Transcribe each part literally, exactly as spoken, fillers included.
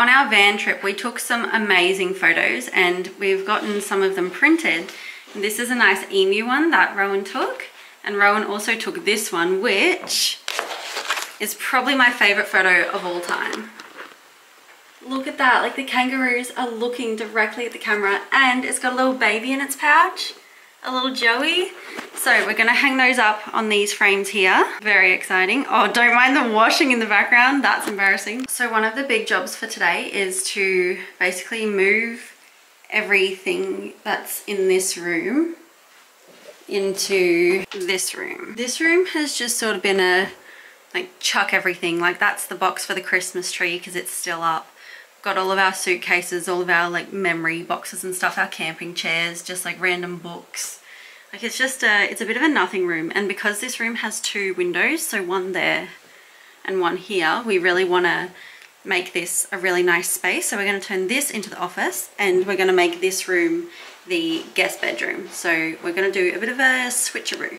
on our van trip, we took some amazing photos and we've gotten some of them printed. And this is a nice emu one that Rowan took. And Rowan also took this one, which is probably my favorite photo of all time. Look at that, like the kangaroos are looking directly at the camera, and it's got a little baby in its pouch, a little Joey. So we're gonna hang those up on these frames here. Very exciting. Oh, don't mind the washing in the background, that's embarrassing. So one of the big jobs for today is to basically move everything that's in this room into this room. This room has just sort of been a, like, chuck everything. Like, that's the box for the Christmas tree because it's still up. Got all of our suitcases, all of our like memory boxes and stuff, our camping chairs, just like random books. Like, it's just a, it's a bit of a nothing room. And because this room has two windows, so one there and one here, we really want to make this a really nice space. So we're going to turn this into the office, and we're going to make this room the guest bedroom. So we're going to do a bit of a switcheroo.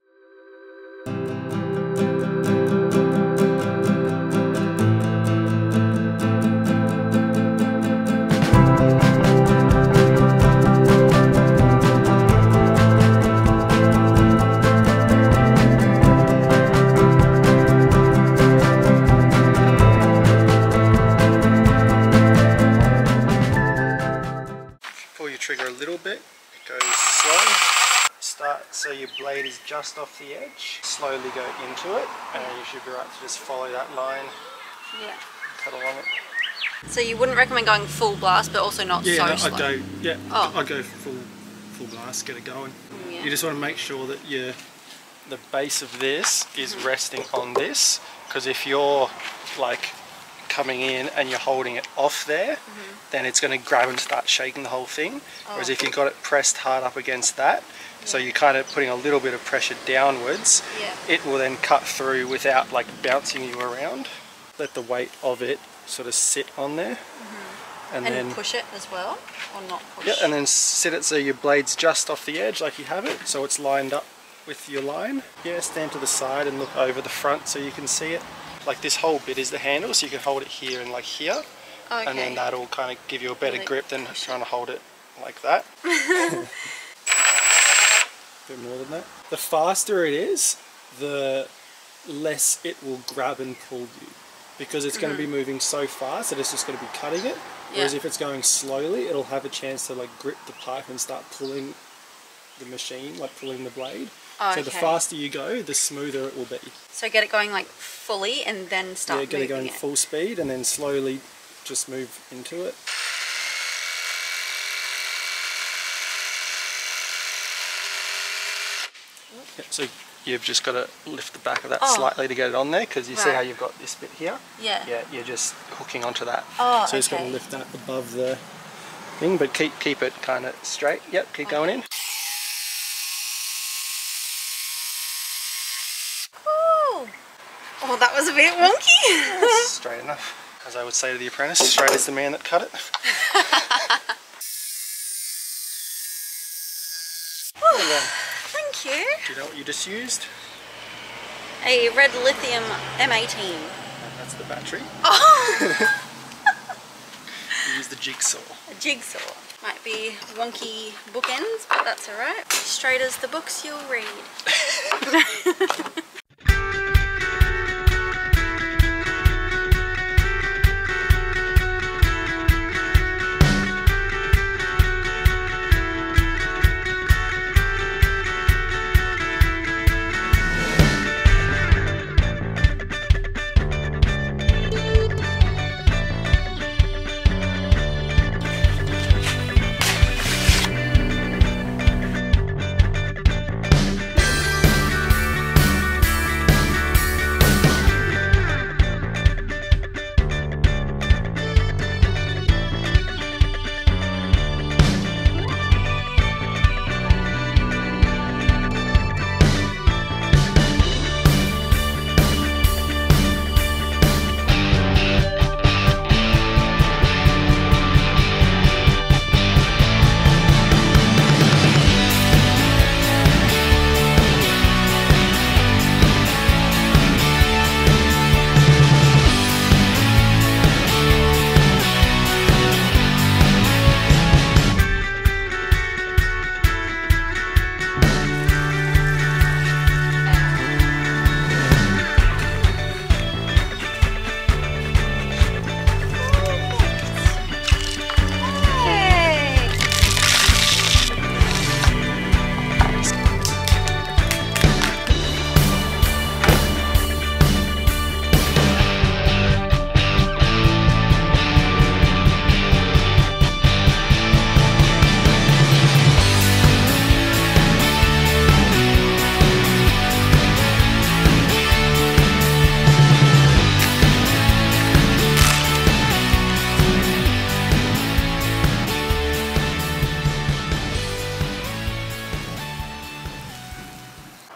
So your blade is just off the edge. Slowly go into it, and you should be right to just follow that line. Yeah. Cut along it. So you wouldn't recommend going full blast, but also not yeah, so no, slow. I go, yeah, oh. I go full full blast, get it going. Yeah. You just want to make sure that your the base of this is resting on this, because if you're like coming in and you're holding it off there, mm-hmm. then it's going to grab and start shaking the whole thing. Oh. Whereas if you've got it pressed hard up against that, yeah. so you're kind of putting a little bit of pressure downwards, yeah. it will then cut through without like bouncing you around. Let the weight of it sort of sit on there. Mm-hmm. And, and then push it as well, or not push? Yeah, and then sit it so your blade's just off the edge like you have it, so it's lined up with your line. Yeah, stand to the side and look over the front so you can see it. Like, this whole bit is the handle, so you can hold it here and like here. Okay. And then that'll kind of give you a better like grip than trying to hold it like that. A bit more than that. The faster it is, the less it will grab and pull you, because it's mm-hmm. going to be moving so fast that it's just going to be cutting it. Whereas yeah. if it's going slowly, it'll have a chance to like grip the pipe and start pulling the machine, like pulling the blade. Oh, so okay. the faster you go, the smoother it will be. So get it going like fully and then start moving it. Yeah, get it going it. full speed and then slowly just move into it. Yep, so you've just got to lift the back of that oh. slightly to get it on there, because you right. see how you've got this bit here? Yeah. Yeah, you're just hooking onto that. Oh, so okay. it's got to lift that above the thing, but keep, keep it kind of straight. Yep, keep okay. going in. Well, that was a bit wonky. Straight enough. As I would say to the apprentice, straight as the man that cut it. Ooh, thank you. Do you know what you just used? A red lithium M eighteen. That's the battery. Oh. You used the jigsaw. A jigsaw. Might be wonky bookends, but that's alright. Straight as the books you'll read.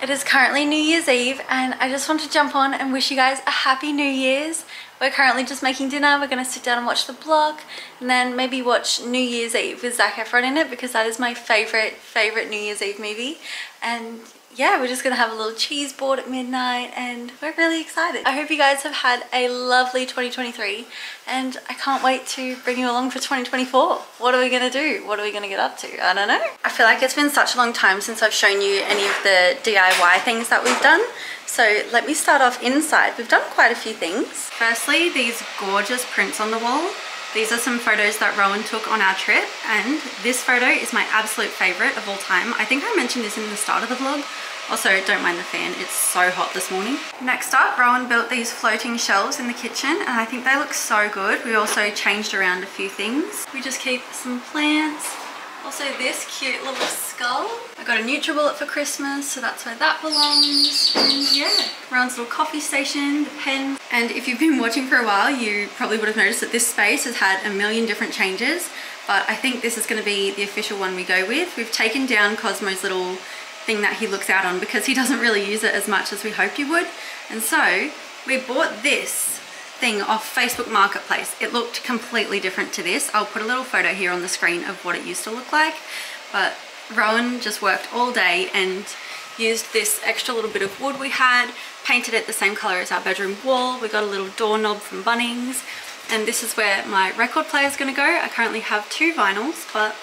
It is currently New Year's Eve and I just want to jump on and wish you guys a happy New Year's. We're currently just making dinner. We're going to sit down and watch The Block and then maybe watch New Year's Eve with Zac Efron in it, because that is my favourite, favourite New Year's Eve movie. And yeah, we're just going to have a little cheese board at midnight and we're really excited. I hope you guys have had a lovely twenty twenty-three and I can't wait to bring you along for twenty twenty-four. What are we going to do? What are we going to get up to? I don't know. I feel like it's been such a long time since I've shown you any of the D I Y things that we've done. So let me start off inside. We've done quite a few things. Firstly, these gorgeous prints on the wall. These are some photos that Rowan took on our trip, and this photo is my absolute favorite of all time. I think I mentioned this in the start of the vlog. Also, don't mind the fan, it's so hot this morning. Next up, Rowan built these floating shelves in the kitchen and I think they look so good. We also changed around a few things. We just keep some plants. Also this cute little skull. I got a Nutribullet for Christmas, so that's where that belongs. And yeah, Rowan's little coffee station, the pen. And if you've been watching for a while, you probably would have noticed that this space has had a million different changes, but I think this is going to be the official one we go with. We've taken down Cosmo's little thing that he looks out on because he doesn't really use it as much as we hoped he would. And so we bought this thing off Facebook Marketplace. It looked completely different to this. I'll put a little photo here on the screen of what it used to look like, but Rowan just worked all day and used this extra little bit of wood we had, painted it the same color as our bedroom wall. We got a little doorknob from Bunnings, and this is where my record player is going to go. I currently have two vinyls, but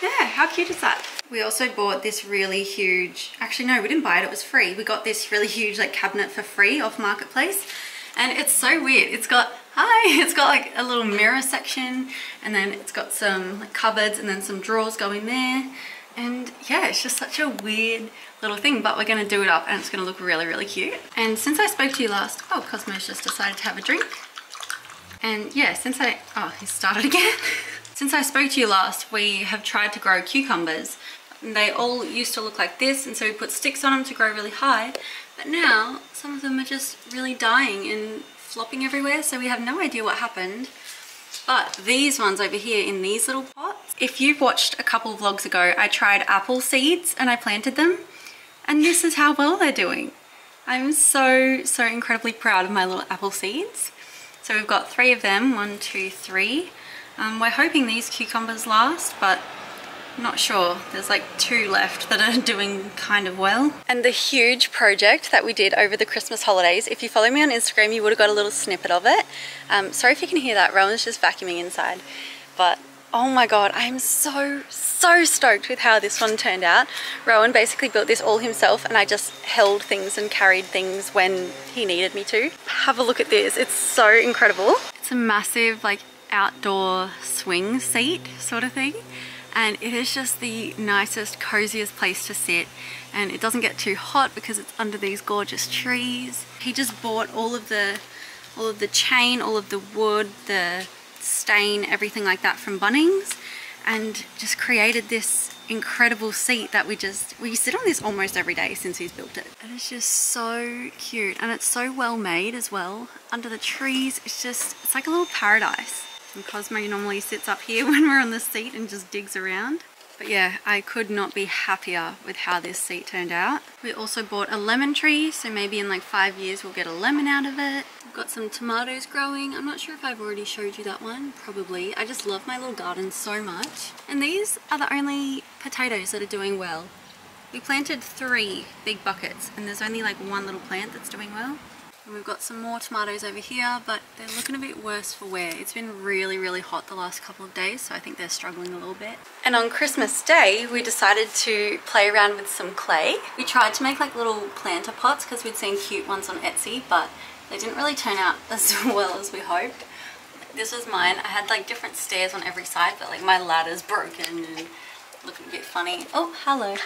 yeah, how cute is that? We also bought this really huge, actually no, we didn't buy it, it was free. We got this really huge like cabinet for free off Marketplace. And it's so weird. It's got, hi, it's got like a little mirror section, and then it's got some like cupboards and then some drawers going there. And yeah, it's just such a weird little thing, but we're going to do it up and it's going to look really, really cute. And since I spoke to you last, oh, Cosmo's just decided to have a drink. And yeah, since I, oh, he started again. Since I spoke to you last, we have tried to grow cucumbers. They all used to look like this, and so we put sticks on them to grow really high. But now some of them are just really dying and flopping everywhere, so we have no idea what happened. But these ones over here in these little pots, if you've watched a couple of vlogs ago, I tried apple seeds and I planted them, and this is how well they're doing. I'm so, so incredibly proud of my little apple seeds. So we've got three of them, one, two, three. Um, we're hoping these cucumbers last, but not sure. There's like two left that are doing kind of well. And the huge project that we did over the Christmas holidays, if you follow me on Instagram, you would have got a little snippet of it. Um, sorry if you can hear that, Rowan's just vacuuming inside. But oh my god, I am so, so stoked with how this one turned out. Rowan basically built this all himself and I just held things and carried things when he needed me to. Have a look at this, it's so incredible. It's a massive like outdoor swing seat sort of thing. And it is just the nicest, coziest place to sit, and it doesn't get too hot because it's under these gorgeous trees. He just bought all of the all of the chain, all of the wood, the stain, everything like that from Bunnings, and just created this incredible seat that we just we sit on this almost every day since he's built it. And it's just so cute, and it's so well made as well. Under the trees, it's just it's like a little paradise. And Cosmo normally sits up here when we're on the seat and just digs around. But yeah, I could not be happier with how this seat turned out. We also bought a lemon tree, so maybe in like five years we'll get a lemon out of it. I've got some tomatoes growing. I'm not sure if I've already showed you that one, probably. I just love my little garden so much. And these are the only potatoes that are doing well. We planted three big buckets and there's only like one little plant that's doing well. And we've got some more tomatoes over here, but they're looking a bit worse for wear. It's been really, really hot the last couple of days, so I think they're struggling a little bit. And on Christmas Day, we decided to play around with some clay. We tried to make like little planter pots because we'd seen cute ones on Etsy, but they didn't really turn out as well as we hoped. This was mine. I had like different stairs on every side, but like my ladder's broken and looking a bit funny. Oh, hello.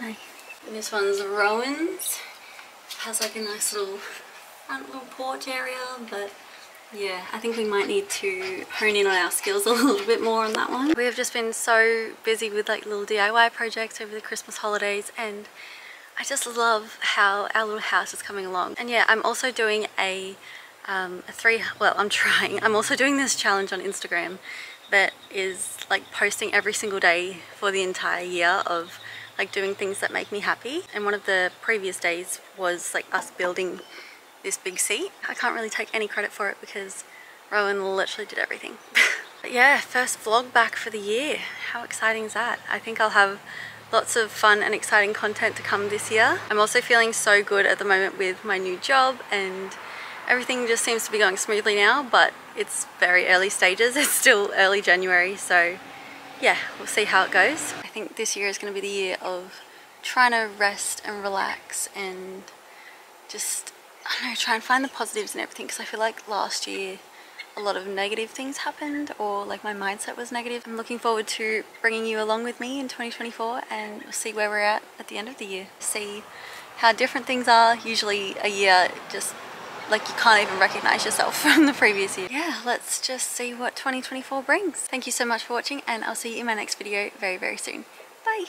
Hi. And this one's Rowan's. Has like a nice little front little porch area, but yeah, I think we might need to hone in on our skills a little bit more on that one. We have just been so busy with like little D I Y projects over the Christmas holidays, and I just love how our little house is coming along. And yeah, I'm also doing a, um, a three, well I'm trying, I'm also doing this challenge on Instagram that is like posting every single day for the entire year of like doing things that make me happy. And one of the previous days was like us building this big seat. I can't really take any credit for it because Rowan literally did everything. But yeah, first vlog back for the year. How exciting is that? I think I'll have lots of fun and exciting content to come this year. I'm also feeling so good at the moment with my new job, and everything just seems to be going smoothly now, but it's very early stages. It's still early January, so yeah, we'll see how it goes. I think this year is going to be the year of trying to rest and relax and just, I don't know, try and find the positives in everything, because I feel like last year a lot of negative things happened, or like my mindset was negative. I'm looking forward to bringing you along with me in twenty twenty-four, and we'll see where we're at at the end of the year. See how different things are. Usually a year just like you can't even recognize yourself from the previous year. Yeah, let's just see what twenty twenty-four brings. Thank you so much for watching, and I'll see you in my next video very, very soon. Bye.